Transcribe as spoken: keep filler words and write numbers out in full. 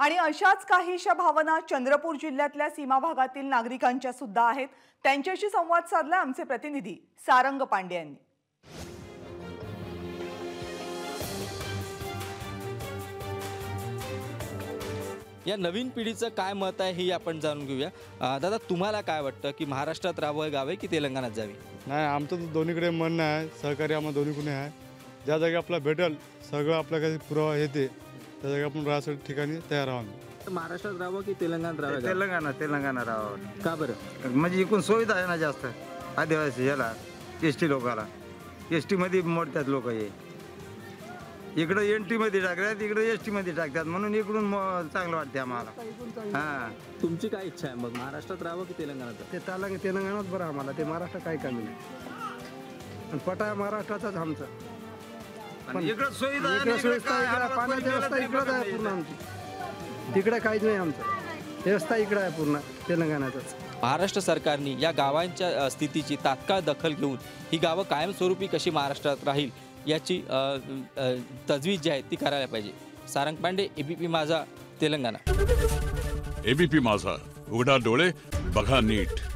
आणि अशाच काहीशा भावना चंद्रपूर जिल्ह्यातल्या सीमा भागातील नागरिकांच्या सुद्धा आहेत। त्यांच्याशी संवाद साधला आमचे प्रतिनिधी सारंग पांडे यांनी। या नवीन पिढीचं काय मत आहे हे आपण जाणून घेऊया। दादा, तुम्हाला काय वाटतं की महाराष्ट्रात राहावं गावे की तेलंगणात जावे? नाही, आमचं तर दोन्हीकडे म्हणणं आहे, सहकार्य आम्हाला दोन्हीकडे आहे। ज्या जागी आपला भेटल सगळं आपल्याकडे पुरावा येते, त्या जागी आपण राहायसाठी ठिकाणी तयार आहोत। महाराष्ट्रात राहावं की तेलंगणात राहावं? तेलंगणा तेलंगणा राहावं। का बरं? म्हणजे एकूण सुविधा आहे ना जास्त, आदिवासी याला एस टी लोकाला एस टीमध्ये मोडतात लोक, हे इकडे एन टी मध्ये टाकतात इकडे एस टी मध्ये टाकतात, म्हणून इकडून चांगलं वाटते आम्हाला। हां, तुमची काय इच्छा आहे मग, महाराष्ट्रात राहावं की तेलंगणात? ते तेलंगणा तेलंगणात बरं आम्हाला, ते महाराष्ट्र काय कमी नाही, पटा महाराष्ट्राचाच आमचा। पण इकडे सुविधा इकडे पाण्याची व्यवस्था इकडे आहे पूर्ण आमची, तिकडे काहीच नाही, आमचं व्यवस्था इकडे आहे पूर्ण तेलंगणाचाच। महाराष्ट्र सरकारने या गावांच्या स्थितीची तात्काळ दखल घेऊन ही गावं कायमस्वरूपी कशी महाराष्ट्रात राहील याची तजवीज जी आहे ती करायला पाहिजे। सारंग पांडे, एबीपी माझा, तेलंगणा। एबीपी माझा, उघडा डोळे बघा नीट।